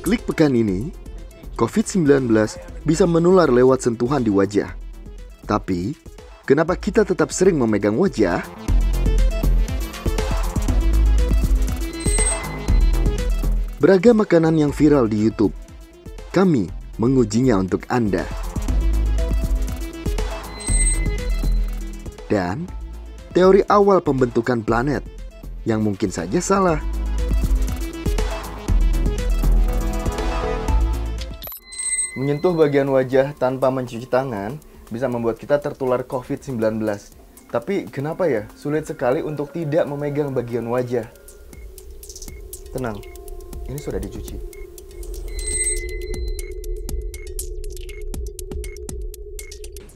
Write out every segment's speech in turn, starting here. Klik pekan ini, COVID-19 bisa menular lewat sentuhan di wajah. Tapi, kenapa kita tetap sering memegang wajah? Beragam makanan yang viral di YouTube, kami mengujinya untuk Anda. Dan teori awal pembentukan planet yang mungkin saja salah. Menyentuh bagian wajah tanpa mencuci tangan bisa membuat kita tertular COVID-19. Tapi kenapa ya sulit sekali untuk tidak memegang bagian wajah? Tenang, ini sudah dicuci.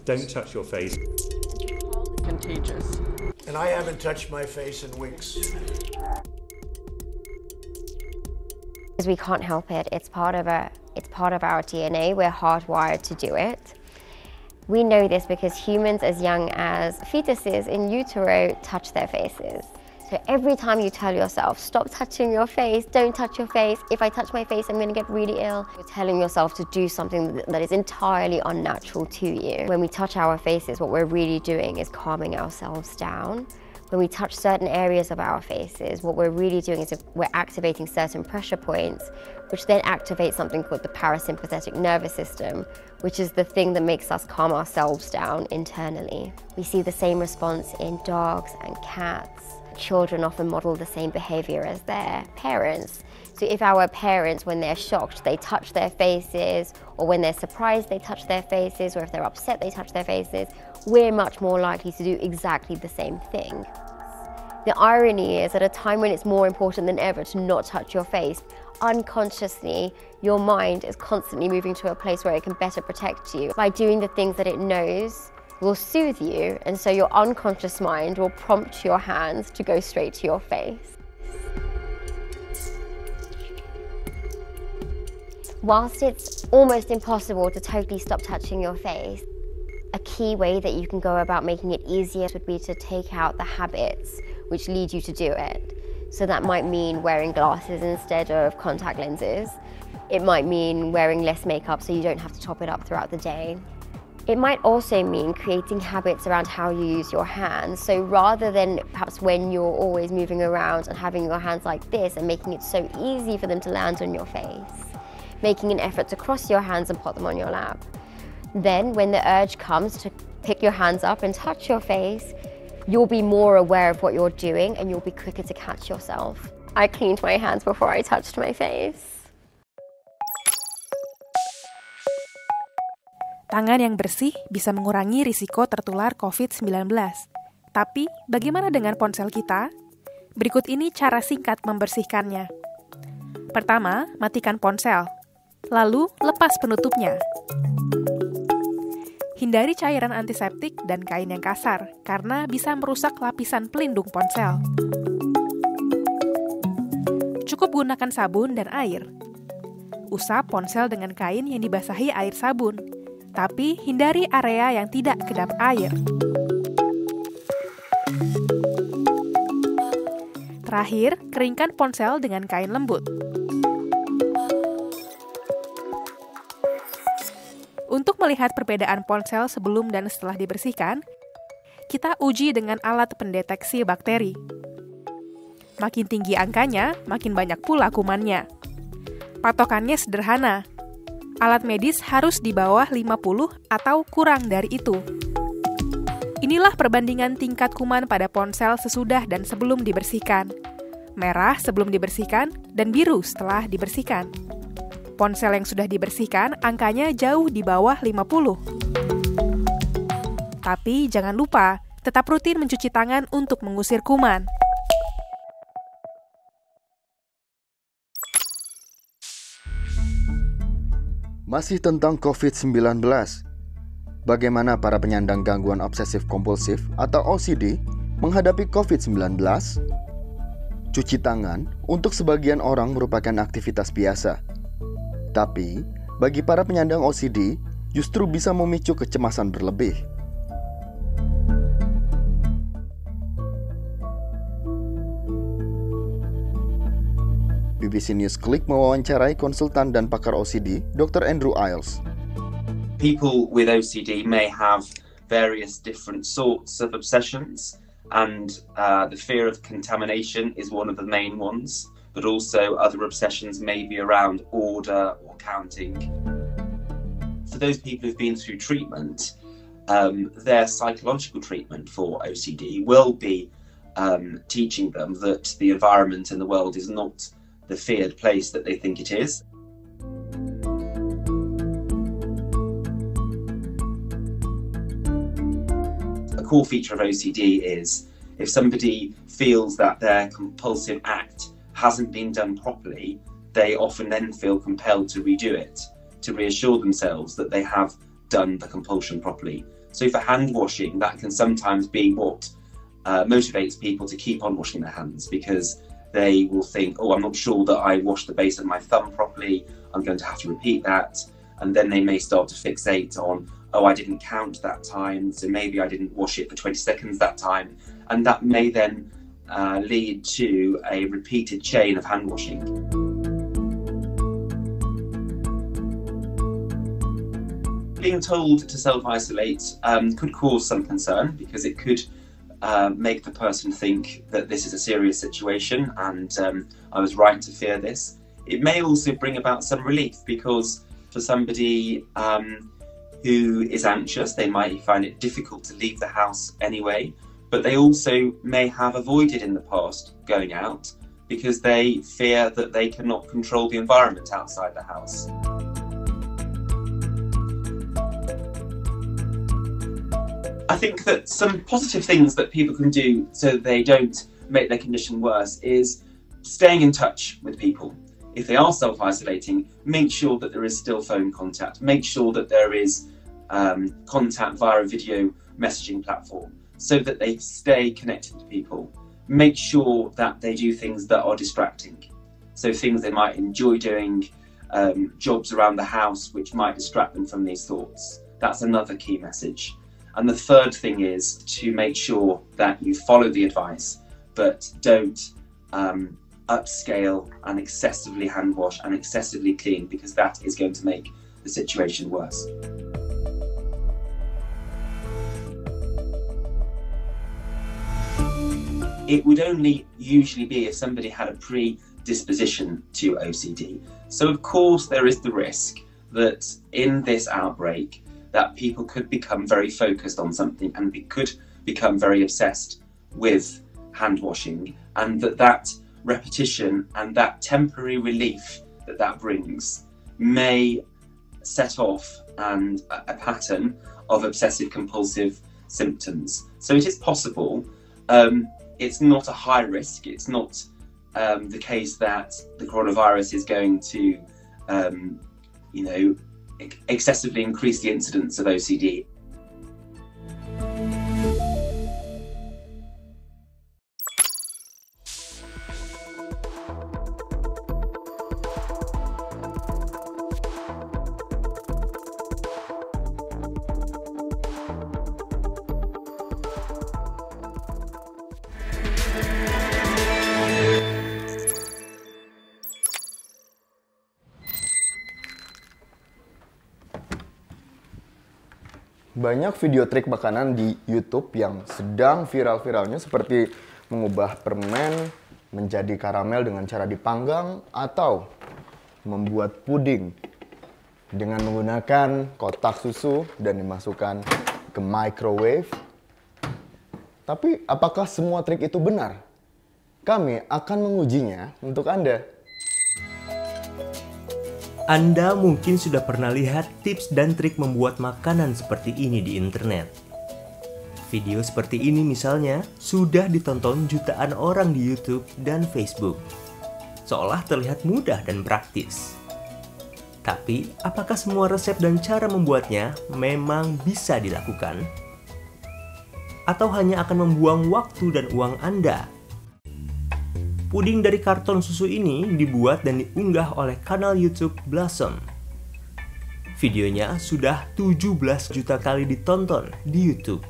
Don't touch your face. Contagious. And I haven't touched my face in weeks. Because we can't help it. It's part of our DNA. We're hardwired to do it. We know this because humans as young as fetuses in utero touch their faces. So every time you tell yourself, stop touching your face, don't touch your face. If I touch my face, I'm going to get really ill. You're telling yourself to do something that is entirely unnatural to you. When we touch our faces, what we're really doing is calming ourselves down. When we touch certain areas of our faces, what we're really doing is we're activating certain pressure points, which then activates something called the parasympathetic nervous system, which is the thing that makes us calm ourselves down internally. We see the same response in dogs and cats. Children often model the same behavior as their parents. So if our parents, when they're shocked, they touch their faces, or when they're surprised, they touch their faces, or if they're upset, they touch their faces, we're much more likely to do exactly the same thing. The irony is, at a time when it's more important than ever to not touch your face, unconsciously, your mind is constantly moving to a place where it can better protect you by doing the things that it knows will soothe you, and so your unconscious mind will prompt your hands to go straight to your face. Whilst it's almost impossible to totally stop touching your face, a key way that you can go about making it easier would be to take out the habits which lead you to do it. So that might mean wearing glasses instead of contact lenses. It might mean wearing less makeup so you don't have to top it up throughout the day. It might also mean creating habits around how you use your hands. So rather than perhaps when you're always moving around and having your hands like this and making it so easy for them to land on your face, making an effort to cross your hands and put them on your lap. Then when the urge comes to pick your hands up and touch your face, you'll be more aware of what you're doing and you'll be quicker to catch yourself. I cleaned my hands before I touched my face. Tangan yang bersih bisa mengurangi risiko tertular COVID-19. Tapi, bagaimana dengan ponsel kita? Berikut ini cara singkat membersihkannya. Pertama, matikan ponsel. Lalu, lepas penutupnya. Hindari cairan antiseptik dan kain yang kasar, karena bisa merusak lapisan pelindung ponsel. Cukup gunakan sabun dan air. Usap ponsel dengan kain yang dibasahi air sabun. Tapi hindari area yang tidak kedap air. Terakhir, keringkan ponsel dengan kain lembut. Untuk melihat perbedaan ponsel sebelum dan setelah dibersihkan, kita uji dengan alat pendeteksi bakteri. Makin tinggi angkanya, makin banyak pula kumannya. Patokannya sederhana. Alat medis harus di bawah 50 atau kurang dari itu. Inilah perbandingan tingkat kuman pada ponsel sesudah dan sebelum dibersihkan. Merah sebelum dibersihkan dan biru setelah dibersihkan. Ponsel yang sudah dibersihkan angkanya jauh di bawah 50. Tapi jangan lupa, tetap rutin mencuci tangan untuk mengusir kuman. Masih tentang COVID-19, bagaimana para penyandang gangguan obsesif kompulsif atau OCD menghadapi COVID-19? Cuci tangan untuk sebagian orang merupakan aktivitas biasa. Tapi, bagi para penyandang OCD justru bisa memicu kecemasan berlebih. BBC News Click mewawancarai konsultan dan pakar OCD, Dr. Andrew Iles. People with OCD may have various different sorts of obsessions, and the fear of contamination is one of the main ones, but also other obsessions may be around order or counting. For those people who've been through treatment, their psychological treatment for OCD will be teaching them that the environment and the world is not the feared place that they think it is. A core feature of OCD is if somebody feels that their compulsive act hasn't been done properly, they often then feel compelled to redo it to reassure themselves that they have done the compulsion properly. So for hand washing, that can sometimes be what motivates people to keep on washing their hands, because they will think, oh, I'm not sure that I washed the base of my thumb properly, I'm going to have to repeat that. And then they may start to fixate on, oh, I didn't count that time, so maybe I didn't wash it for 20 seconds that time. And that may then lead to a repeated chain of hand washing. Being told to self-isolate could cause some concern, because it could make the person think that this is a serious situation and I was right to fear this. It may also bring about some relief, because for somebody who is anxious, they might find it difficult to leave the house anyway, but they also may have avoided in the past going out because they fear that they cannot control the environment outside the house. I think that some positive things that people can do so they don't make their condition worse is staying in touch with people. If they are self-isolating, make sure that there is still phone contact. Make sure that there is contact via a video messaging platform so that they stay connected to people. Make sure that they do things that are distracting. So things they might enjoy doing, jobs around the house which might distract them from these thoughts. That's another key message. And the third thing is to make sure that you follow the advice, but don't upscale and excessively hand wash and excessively clean, because that is going to make the situation worse. It would only usually be if somebody had a predisposition to OCD. So of course there is the risk that in this outbreak, that people could become very focused on something and could become very obsessed with hand washing, and that repetition and that temporary relief that that brings may set off a pattern of obsessive compulsive symptoms. So it is possible. It's not a high risk. It's not the case that the coronavirus is going to, you know, excessively increase the incidence of OCD. Banyak video trik makanan di YouTube yang sedang viral-viralnya, seperti mengubah permen menjadi karamel dengan cara dipanggang atau membuat puding dengan menggunakan kotak susu dan dimasukkan ke microwave. Tapi apakah semua trik itu benar? Kami akan mengujinya untuk Anda. Anda mungkin sudah pernah lihat tips dan trik membuat makanan seperti ini di internet. Video seperti ini misalnya sudah ditonton jutaan orang di YouTube dan Facebook. Seolah terlihat mudah dan praktis. Tapi, apakah semua resep dan cara membuatnya memang bisa dilakukan? Atau hanya akan membuang waktu dan uang Anda? Puding dari karton susu ini dibuat dan diunggah oleh kanal YouTube Blossom. Videonya sudah 17 juta kali ditonton di YouTube.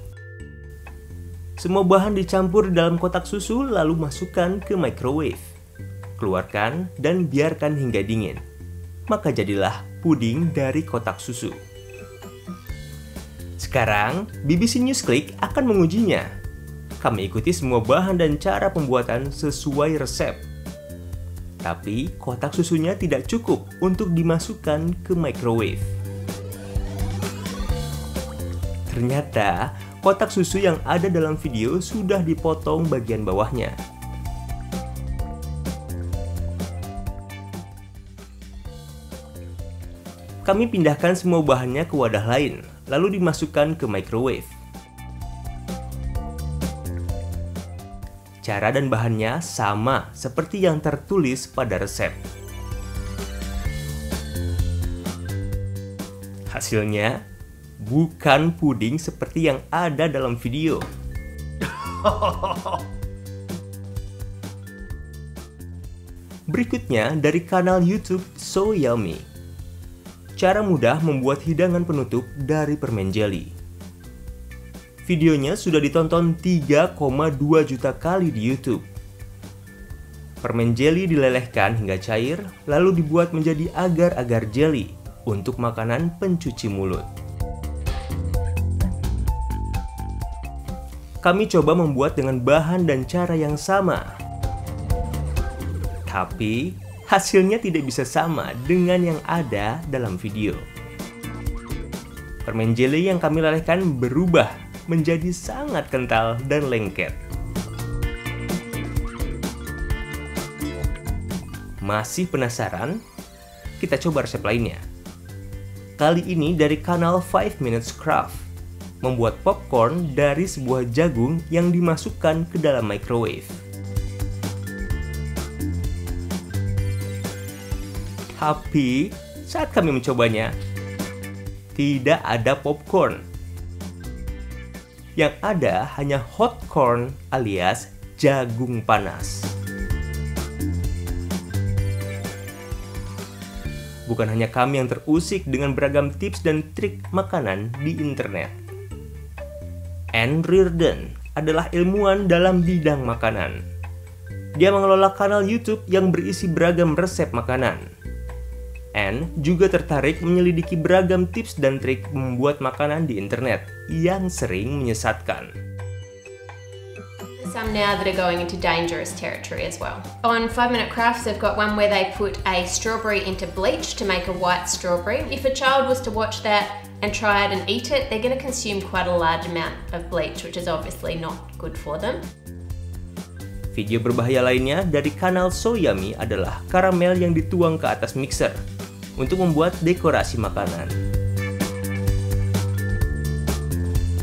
Semua bahan dicampur dalam kotak susu lalu masukkan ke microwave. keluarkan dan biarkan hingga dingin. Maka jadilah puding dari kotak susu. Sekarang, BBC News Click akan mengujinya. Kami ikuti semua bahan dan cara pembuatan sesuai resep. Tapi, kotak susunya tidak cukup untuk dimasukkan ke microwave. Ternyata, kotak susu yang ada dalam video sudah dipotong bagian bawahnya. Kami pindahkan semua bahannya ke wadah lain, lalu dimasukkan ke microwave. Cara dan bahannya sama seperti yang tertulis pada resep. Hasilnya, bukan puding seperti yang ada dalam video. Berikutnya dari kanal YouTube So Yummy. Cara mudah membuat hidangan penutup dari permen jelly. Videonya sudah ditonton 3,2 juta kali di YouTube. Permen jelly dilelehkan hingga cair, lalu dibuat menjadi agar-agar jelly untuk makanan pencuci mulut. Kami coba membuat dengan bahan dan cara yang sama. Tapi hasilnya tidak bisa sama dengan yang ada dalam video. Permen jelly yang kami lelehkan berubah menjadi sangat kental dan lengket. Masih penasaran? Kita coba resep lainnya. Kali ini dari kanal 5 Minutes Craft, membuat popcorn dari sebuah jagung yang dimasukkan ke dalam microwave. Tapi, saat kami mencobanya, tidak ada popcorn. Yang ada hanya hot corn alias jagung panas. Bukan hanya kami yang terusik dengan beragam tips dan trik makanan di internet. Anne Reardon adalah ilmuwan dalam bidang makanan. Dia mengelola kanal YouTube yang berisi beragam resep makanan. Anne juga tertarik menyelidiki beragam tips dan trik membuat makanan di internet yang sering menyesatkan. Some now that are going into dangerous territory as well. On 5 Minute Crafts, they've got one where they put a strawberry into bleach to make a white strawberry. If a child was to watch that and try it and eat it, they're going to consume quite a large amount of bleach, which is obviously not good for them. Video berbahaya lainnya dari kanal So Yummy adalah karamel yang dituang ke atas mixer untuk membuat dekorasi makanan.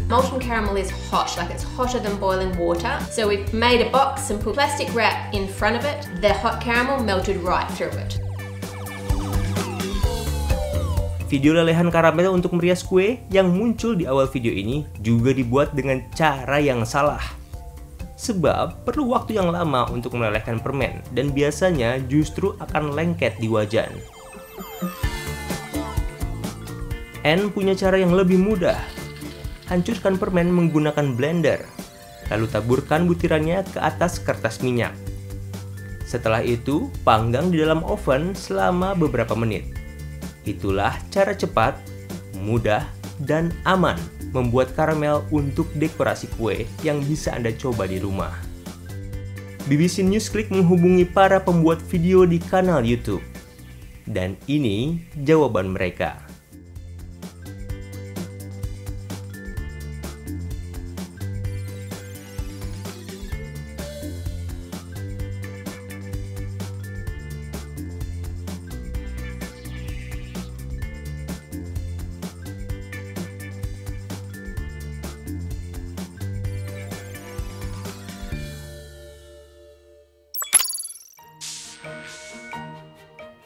Molten caramel is hot, like it's hotter than boiling water. So we've made a box and put plastic wrap in front of it. The hot caramel melted right through it. Video lelehan karamel untuk merias kue yang muncul di awal video ini juga dibuat dengan cara yang salah. Sebab perlu waktu yang lama untuk melelehkan permen dan biasanya justru akan lengket di wajan. Anne punya cara yang lebih mudah. Hancurkan permen menggunakan blender, lalu taburkan butirannya ke atas kertas minyak. Setelah itu, panggang di dalam oven selama beberapa menit. Itulah cara cepat, mudah, dan aman membuat karamel untuk dekorasi kue yang bisa Anda coba di rumah. BBC News Click menghubungi para pembuat video di kanal YouTube. Dan ini jawaban mereka.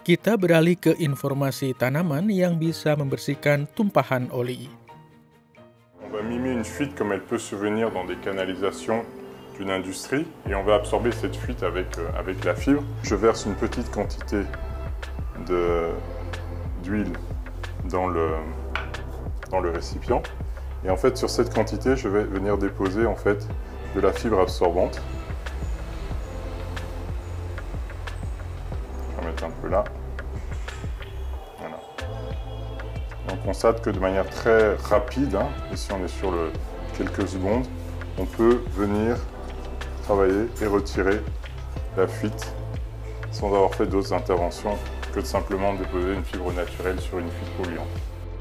Kita beralih ke informasi tanaman yang bisa membersihkan tumpahan oli. On va mimer une fuite comme elle peut se venir dans des canalisations d'une industrie et on va absorber cette fuite avec la fibre. Je verse une petite quantité d'huile dans le récipient et en fait sur cette quantité je vais venir déposer en fait de la fibre absorbante. peu là. Voilà. On constate que de manière très rapide, hein, ici on est sur le quelques secondes, on peut venir travailler et retirer la fuite sans avoir fait d'autres interventions que de simplement déposer une fibre naturelle sur une fuite polluante.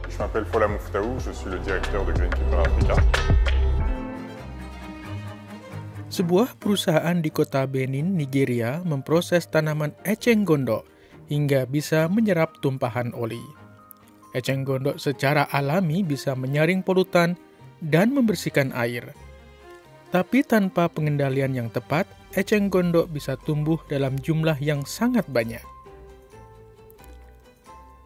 Je m'appelle Fola Mouftaou, je suis le directeur de Greenkeeper Africa. Sebuah perusahaan di kota Benin, Nigeria, memproses tanaman eceng gondok hingga bisa menyerap tumpahan oli. Eceng gondok secara alami bisa menyaring polutan dan membersihkan air. Tapi tanpa pengendalian yang tepat, eceng gondok bisa tumbuh dalam jumlah yang sangat banyak.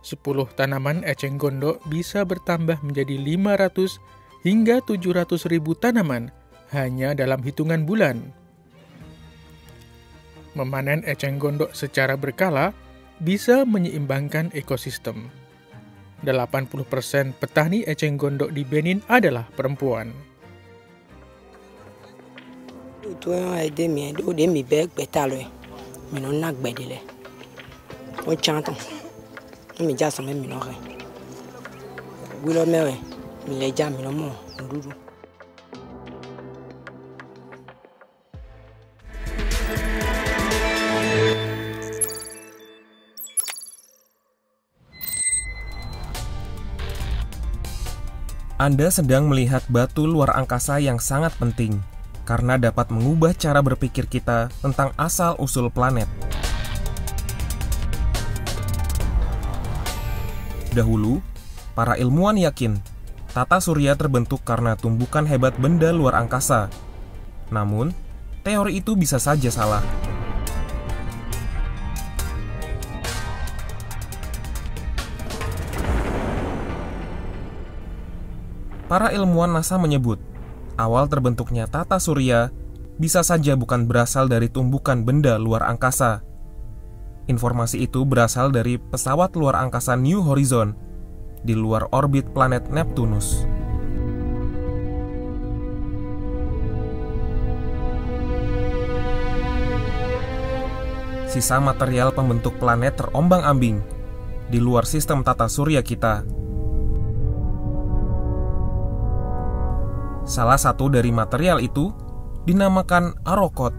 10 tanaman eceng gondok bisa bertambah menjadi 500 hingga 700 ribu tanaman hanya dalam hitungan bulan. Memanen eceng gondok secara berkala bisa menyeimbangkan ekosistem. 80% petani eceng gondok di Benin adalah perempuan. Anda sedang melihat batu luar angkasa yang sangat penting karena dapat mengubah cara berpikir kita tentang asal-usul planet. Dahulu, para ilmuwan yakin tata surya terbentuk karena tumbukan hebat benda luar angkasa. Namun, teori itu bisa saja salah. Para ilmuwan NASA menyebut, awal terbentuknya tata surya bisa saja bukan berasal dari tumbukan benda luar angkasa. Informasi itu berasal dari pesawat luar angkasa New Horizons di luar orbit planet Neptunus. Sisa material pembentuk planet terombang-ambing di luar sistem tata surya kita. Salah satu dari material itu dinamakan Arrokoth,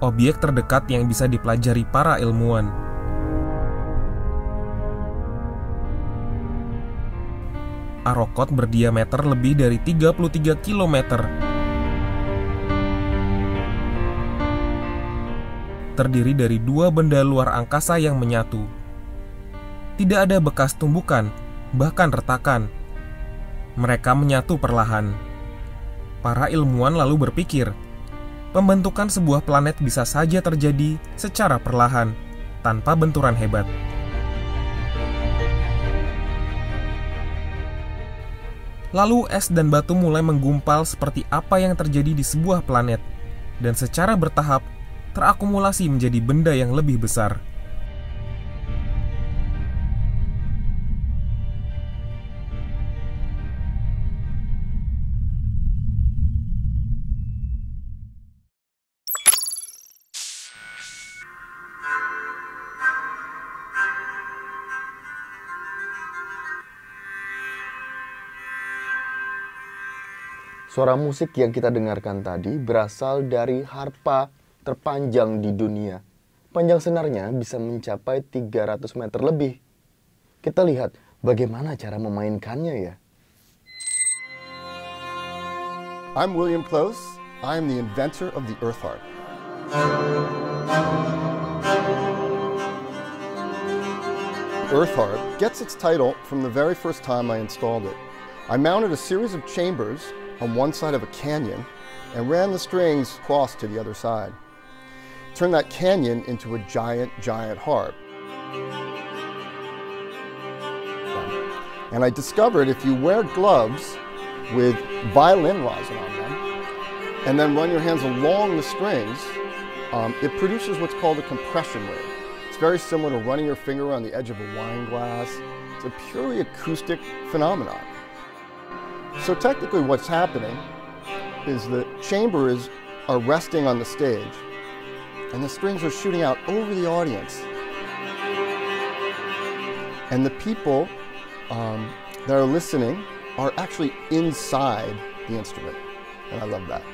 objek terdekat yang bisa dipelajari para ilmuwan. Arrokoth berdiameter lebih dari 33 km. Terdiri dari 2 benda luar angkasa yang menyatu. Tidak ada bekas tumbukan, bahkan retakan. Mereka menyatu perlahan. Para ilmuwan lalu berpikir, pembentukan sebuah planet bisa saja terjadi secara perlahan, tanpa benturan hebat. Lalu es dan batu mulai menggumpal seperti apa yang terjadi di sebuah planet, dan secara bertahap terakumulasi menjadi benda yang lebih besar. Suara musik yang kita dengarkan tadi berasal dari harpa terpanjang di dunia. Panjang senarnya bisa mencapai 300 meter lebih. Kita lihat bagaimana cara memainkannya ya. I'm William Close. I'm the inventor of the Earth Harp. Earth Harp gets its title from the very first time I installed it. I mounted a series of chambers on one side of a canyon and ran the strings across to the other side. Turned that canyon into a giant, giant harp. And I discovered if you wear gloves with violin rosin on them and then run your hands along the strings, it produces what's called a compression wave. It's very similar to running your finger on the edge of a wine glass. It's a purely acoustic phenomenon. So technically what's happening is the chambers are resting on the stage and the strings are shooting out over the audience. And the people that are listening are actually inside the instrument. And I love that.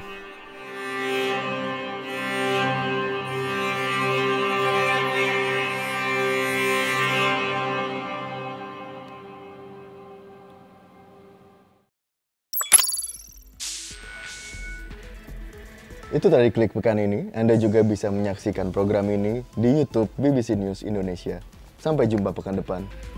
Itu tadi klik pekan ini. Anda juga bisa menyaksikan program ini di YouTube BBC News Indonesia. Sampai jumpa pekan depan.